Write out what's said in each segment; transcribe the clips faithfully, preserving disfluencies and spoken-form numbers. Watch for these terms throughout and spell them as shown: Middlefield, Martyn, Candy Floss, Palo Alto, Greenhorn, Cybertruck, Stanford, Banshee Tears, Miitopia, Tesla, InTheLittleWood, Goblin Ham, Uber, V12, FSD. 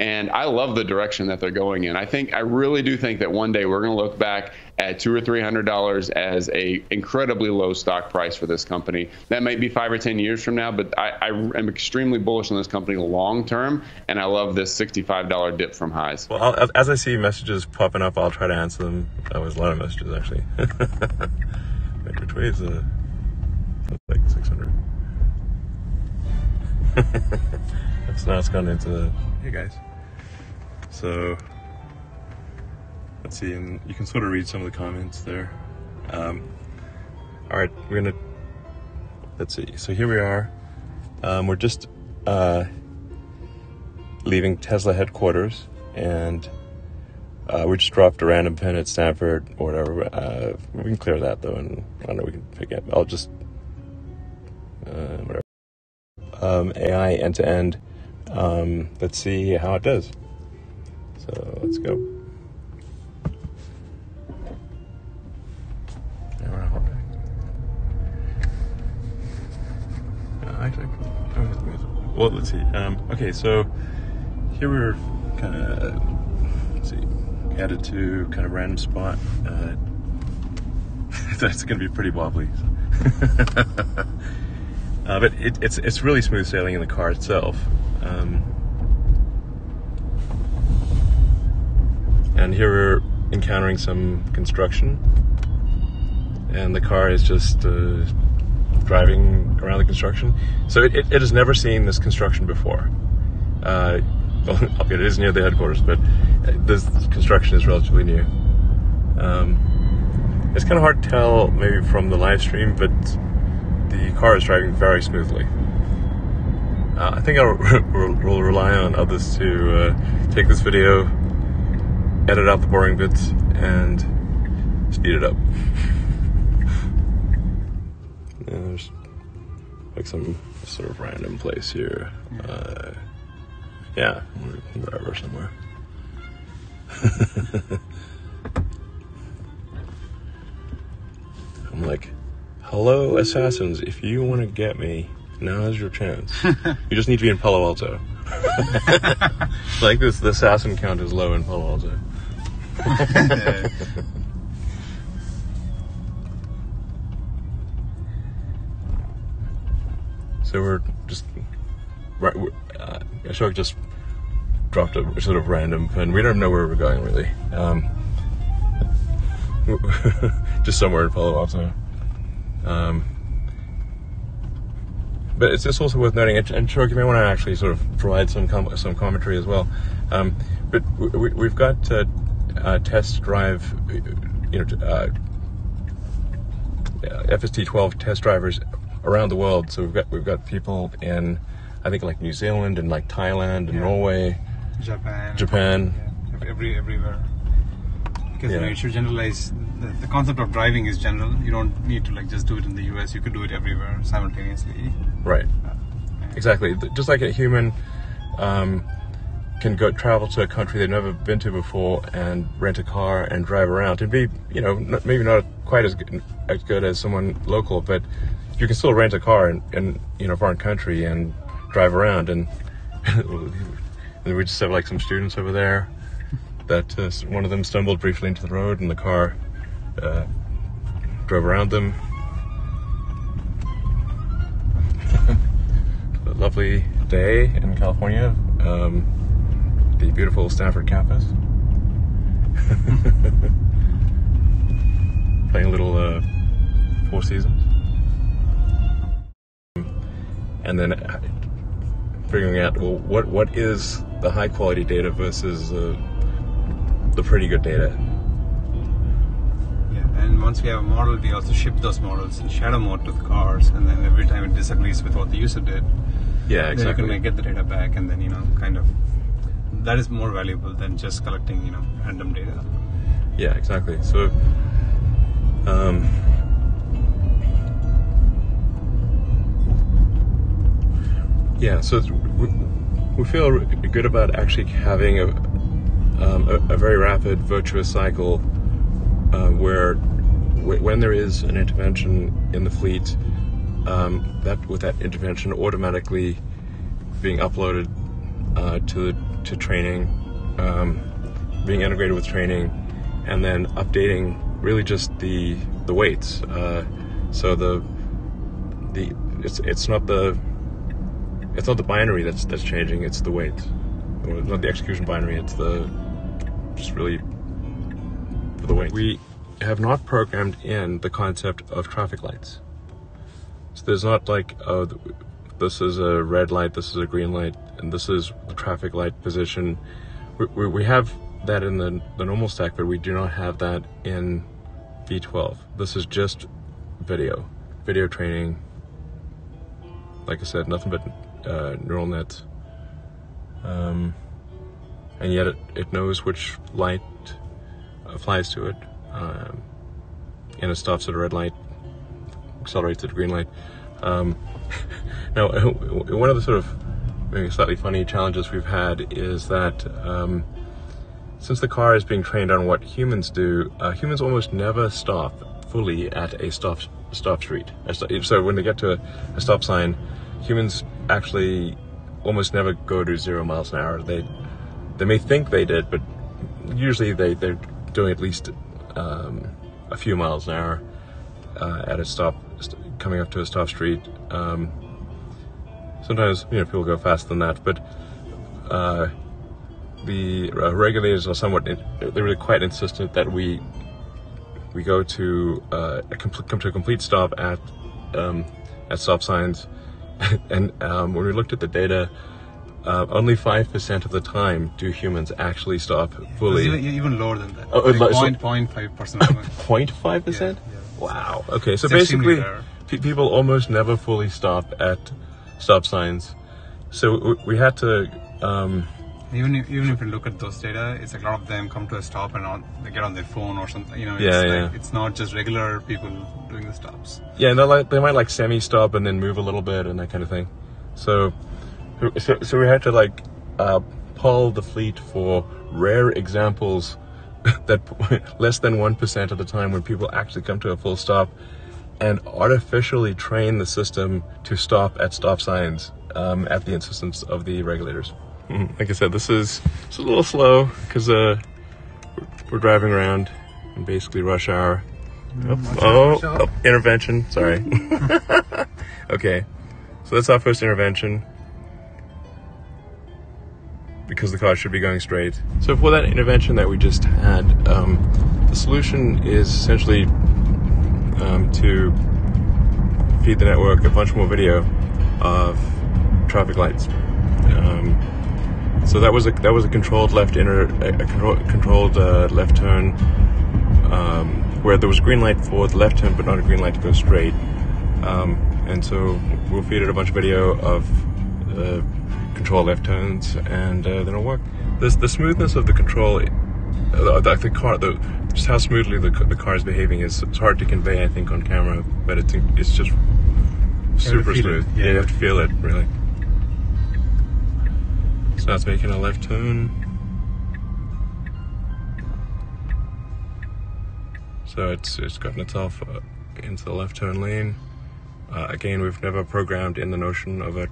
And I love the direction that they're going in. I think I really do think that one day we're going to look back at two or three hundred dollars as a incredibly low stock price for this company. That might be five or ten years from now, but I, I am extremely bullish on this company long term, and I love this sixty-five dollar dip from highs. Well, I'll, as I see messages popping up, I'll try to answer them. That was a lot of messages actually. Like, which way is it? Like six hundred. So now it's gone into the. Hey guys, so let's see, and you can sort of read some of the comments there. Um, all right, we're gonna, let's see, so here we are. Um, we're just uh, leaving Tesla headquarters, and uh, we just dropped a random pin at Stanford or whatever. Uh, we can clear that though, and I don't know, we can pick it. I'll just, uh, whatever. Um, A I end-to-end. Um, let's see how it does. So let's go. Well, let's see. Um, okay, so here we're kind of, let's see, added to kind of random spot. Uh, that's going to be pretty wobbly. So. uh, but it, it's it's really smooth sailing in the car itself. Um, and here we're encountering some construction, and the car is just uh, driving around the construction. So it, it, it has never seen this construction before. Uh, well, albeit it is near the headquarters, but this construction is relatively new. Um, it's kind of hard to tell maybe from the live stream, but the car is driving very smoothly. Uh, I think I'll re we'll rely on others to uh, take this video, edit out the boring bits, and speed it up. And there's like some sort of random place here. Uh, yeah, wherever, somewhere. I'm like, hello, assassins, if you want to get me, now is your chance. You just need to be in Palo Alto. Like this, the assassin count is low in Palo Alto. So we're just right. We're, uh, I sort of just dropped a sort of random pin. We don't know where we're going really. Um, just somewhere in Palo Alto. Um, But it's just also worth noting, and Chuck, you may want to actually sort of provide some com some commentary as well. Um, but we, we've got uh, uh, test drive, you know, uh, F S D twelve test drivers around the world. So we've got we've got people in, I think, like New Zealand and like Thailand and yeah. Norway, Japan, Japan, yeah. Every, everywhere. Because yeah. You know, you should generalize. The, the concept of driving is general. You don't need to like just do it in the U S. You could do it everywhere simultaneously. Right. Uh, yeah. Exactly. Just like a human um, can go travel to a country they've never been to before and rent a car and drive around. It'd be, you know, not, maybe not quite as good, as good as someone local, but you can still rent a car in, in you know, foreign country and drive around. And, and we just have like some students over there. That uh, one of them stumbled briefly into the road, and the car uh, drove around them. A lovely day in California, um, the beautiful Stanford campus. Playing a little uh, Four Seasons, and then figuring out, well, what what is the high quality data versus. Uh, the pretty good data. Yeah, and once we have a model, we also ship those models in shadow mode to the cars, and then every time it disagrees with what the user did, yeah, exactly. Then you can like, get the data back, and then, you know, kind of, that is more valuable than just collecting, you know, random data. Yeah, exactly. So, um, yeah, so it's, we, we feel good about actually having a, Um, a, a very rapid virtuous cycle uh, where w when there is an intervention in the fleet, um, that with that intervention automatically being uploaded uh, to the to training, um, being integrated with training, and then updating really just the the weights. Uh, so the the it's it's not the it's not the binary that's that's changing. It's the weights. It's not the execution binary. It's the just really for the weights. We have not programmed in the concept of traffic lights. So there's not like, oh, this is a red light, this is a green light, and this is the traffic light position. We, we, we have that in the, the normal stack, but we do not have that in V twelve. This is just video, video training. Like I said, nothing but uh, neural nets. Um, and yet it, it knows which light applies to it. Um, and it stops at a red light, accelerates at a green light. Um, now, one of the sort of maybe slightly funny challenges we've had is that um, since the car is being trained on what humans do, uh, humans almost never stop fully at a stop stop street. So when they get to a, a stop sign, humans actually almost never go to zero miles an hour. They they may think they did, but usually they they're doing at least Um, a few miles an hour uh, at a stop, st coming up to a stop street. Um, sometimes, you know, people go faster than that, but uh, the uh, regulators are somewhat, in they're really quite insistent that we we go to uh, a come to a complete stop at um, at stop signs. And um, when we looked at the data, Uh, only five percent of the time do humans actually stop fully. It's even lower than that. Oh, like so zero point five percent. zero point five percent? Yeah, yeah. Wow. Okay, so it's basically pe people almost never fully stop at stop signs. So w we had to... Um, even, if, even if you look at those data, it's like a lot of them come to a stop and on, they get on their phone or something. You know, it's, yeah, like, yeah. It's not just regular people doing the stops. Yeah, and like, they might like semi-stop and then move a little bit and that kind of thing. So... So, so we had to like uh, poll the fleet for rare examples that less than one percent of the time when people actually come to a full stop, and artificially train the system to stop at stop signs um, at the insistence of the regulators. Like I said, this is it's a little slow because uh, we're driving around in basically rush hour. Mm, oh, rush hour. Oh, intervention, sorry. Okay, so that's our first intervention, because the car should be going straight. So for that intervention that we just had, um, the solution is essentially um, to feed the network a bunch more video of traffic lights. Um, so that was a that was a controlled left inner a control, controlled uh, left turn um, where there was green light for the left turn, but not a green light to go straight. Um, and so we'll feed it a bunch of video of the control left turns, and uh, then it'll work. This, the smoothness of the control, uh, the, the car, the, just how smoothly the, the car is behaving is it's hard to convey, I think, on camera, but it's, it's just super smooth. Yeah, yeah, you have to feel it, really. So now it's making a left turn. So it's, it's gotten itself uh, into the left turn lane. Uh, again, we've never programmed in the notion of a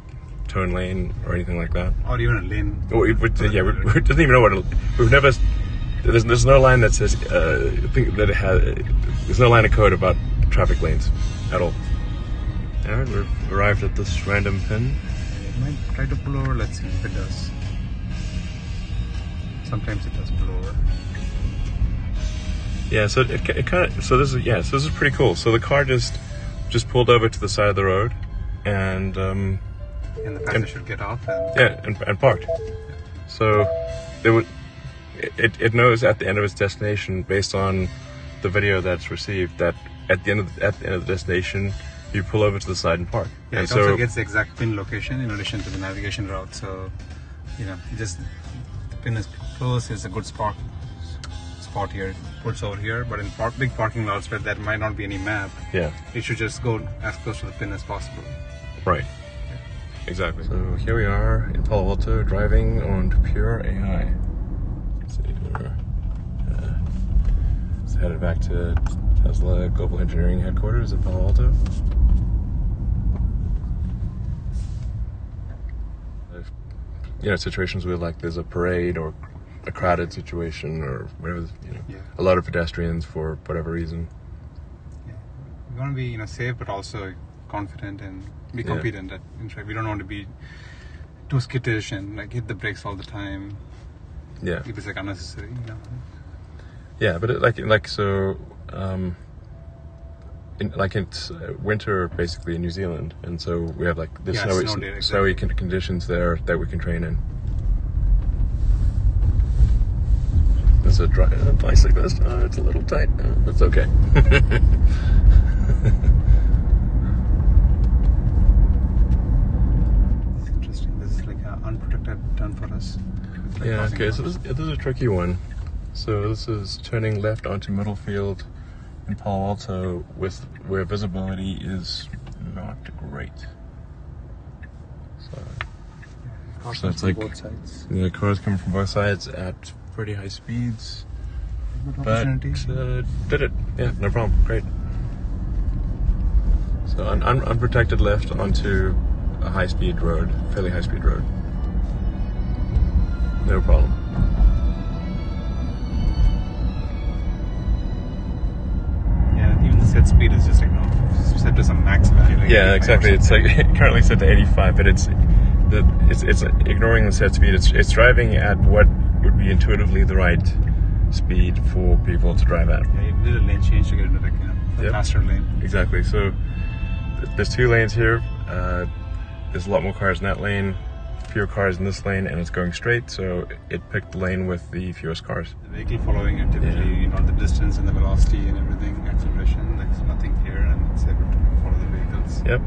turn lane or anything like that, or even a lane. Oh, it, it, yeah, we, we doesn't even know what. It, we've never. There's, there's no line that says. Uh, I think that it has. There's no line of code about traffic lanes at all. All right, we've arrived at this random pin. It might try to pull over. Let's see if it does. Sometimes it does pull over. Yeah. So it, it kind of. So this is yeah. So this is pretty cool. So the car just just pulled over to the side of the road, and. Um, And the passenger and, should get off and... Yeah, and, and parked. So it, would, it, it knows at the end of its destination, based on the video that's received, that at the end of the, at the, end of the destination, you pull over to the side and park. Yeah, and it so, also gets the exact pin location in addition to the navigation route. So, you know, just the pin is close, it's a good spot spot here. It puts over here, but in park, big parking lots where there might not be any map, yeah, you should just go as close to the pin as possible. Right. Exactly. So here we are in Palo Alto, driving on pure A I. Let's see, we're uh, let's headed back to Tesla Global Engineering Headquarters in Palo Alto. you know, situations where like there's a parade or a crowded situation or whatever, you know, yeah. a lot of pedestrians for whatever reason. Yeah. We want to be, you know, safe, but also confident and be competent. Yeah. At, in fact, we don't want to be too skittish and like hit the brakes all the time. Yeah. If it's like unnecessary, you know. Yeah, but it, like like so, um, in, like it's winter basically in New Zealand, and so we have like the yeah, snowy snow day, snowy exactly. conditions there that we can train in. There's a dry uh, place like this. Oh, it's a little tight. Uh, that's okay. It's interesting. This is like an unprotected turn for us. Like yeah. Okay. Off. So this, this is a tricky one. So this is turning left onto Middlefield in Palo Alto, with where visibility is not great. So, so it's like yeah, cars coming from both sides at pretty high speeds. But uh, did it? Yeah, no problem. Great. So an un unprotected left onto a high-speed road, fairly high-speed road. No problem. Set speed is just like no, set to some max value. Like yeah, exactly. It's like currently set to eighty-five, but it's the it's it's ignoring the set speed. It's it's driving at what would be intuitively the right speed for people to drive at. Yeah, you need a lane change to get into the, you know, the yep. faster lane. Exactly. So th there's two lanes here. Uh, there's a lot more cars in that lane, fewer cars in this lane, and it's going straight. So it picked the lane with the fewest cars. The vehicle following it typically, yeah. you know, the distance and the velocity and everything, acceleration. Yep,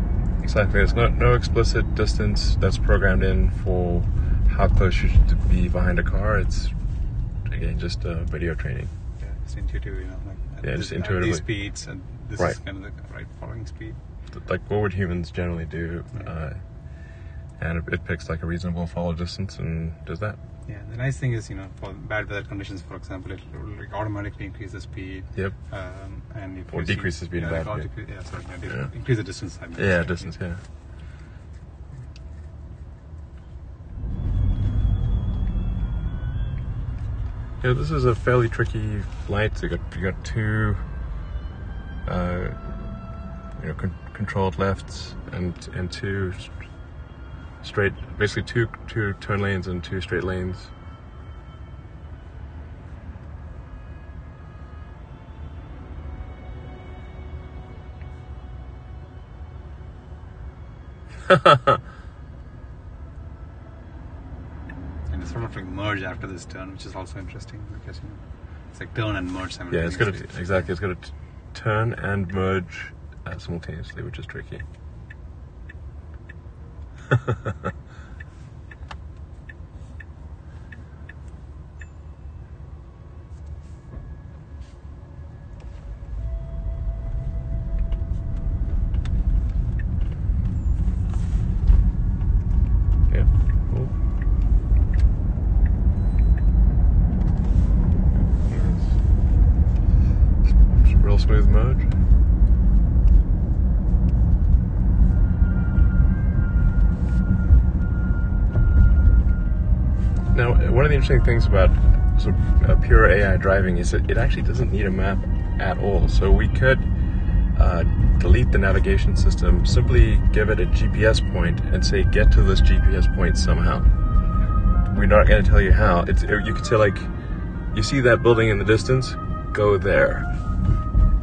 exactly. There's no, no explicit distance that's programmed in for how close you should be behind a car. It's, again, just uh, video training. Yeah, it's intuitive, you know. Like, yeah, this, just intuitively. At these speeds, and this right. is kind of the right following speed. Like, what would humans generally do? Yeah. Uh, and it, it picks, like, a reasonable follow distance and does that. Yeah, the nice thing is, you know, for bad weather conditions, for example, it will like, automatically increase the speed. Yep. Um, and if or decrease the speed. Yeah, bad, yeah. Decrease, yeah, sorry, yeah, yeah. increase the distance. I mean, yeah, sorry. distance, yeah. Yeah, this is a fairly tricky flight. So you got you got two, uh, you know, con controlled lefts and and two. Straight, basically two two turn lanes and two straight lanes. And it's sort of like merge after this turn, which is also interesting because you know, it's like turn and merge simultaneously. Yeah, it's got to exactly. It's got to turn and merge uh, simultaneously, which is tricky. Yeah, cool. It's a real smooth merge. Now, one of the interesting things about sort of, uh, pure A I driving is that it actually doesn't need a map at all. So we could uh, delete the navigation system, simply give it a G P S point, and say, "Get to this G P S point somehow." We're not going to tell you how. It's you could say like, "You see that building in the distance? Go there,"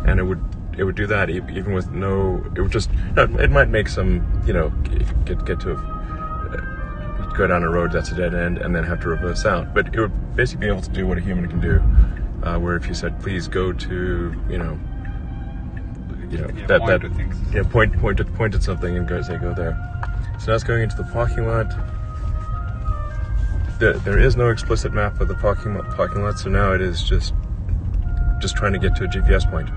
and it would it would do that even with no. It would just it might make some you know get get to. A, go down a road that's a dead end and then have to reverse out, but it would basically be able to do what a human can do, uh, where if you said please go to you know you know yeah, that point that things. yeah point point at point at something and go say go there. So now it's going into the parking lot. There, there is no explicit map of the parking lot, parking lot, so now it is just just trying to get to a G P S point.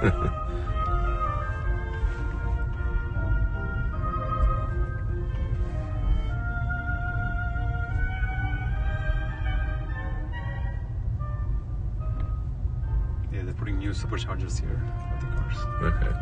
So, superchargers here for the cars. Okay.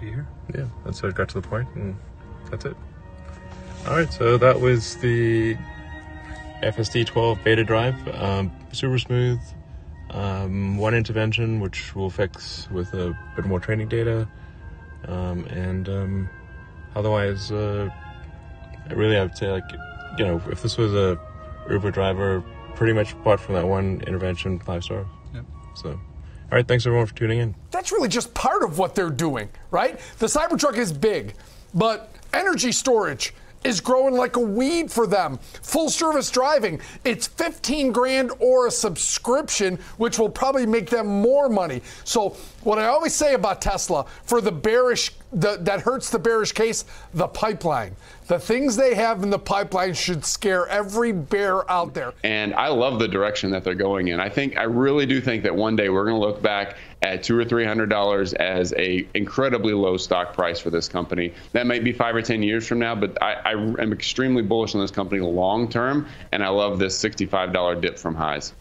Here. Yeah, and so it got to the point, and that's it. All right, so that was the F S D twelve beta drive. Um, super smooth. Um, one intervention, which we'll fix with a bit more training data, um, and um, otherwise, uh, I really I would say, like, you know, if this was a Uber driver, pretty much apart from that one intervention, five star. Yep. So. All right, thanks everyone for tuning in. That's really just part of what they're doing, right? The Cybertruck is big, but energy storage is growing like a weed for them. Full service driving, it's fifteen grand or a subscription, which will probably make them more money. So what I always say about Tesla, for the bearish, the, that hurts the bearish case, the pipeline. The things they have in the pipeline should scare every bear out there. And I love the direction that they're going in. I think, I really do think that one day we're going to look back at two or three hundred dollars as a incredibly low stock price for this company. That might be five or ten years from now, but I, I am extremely bullish on this company long term, and I love this sixty-five dollar dip from highs.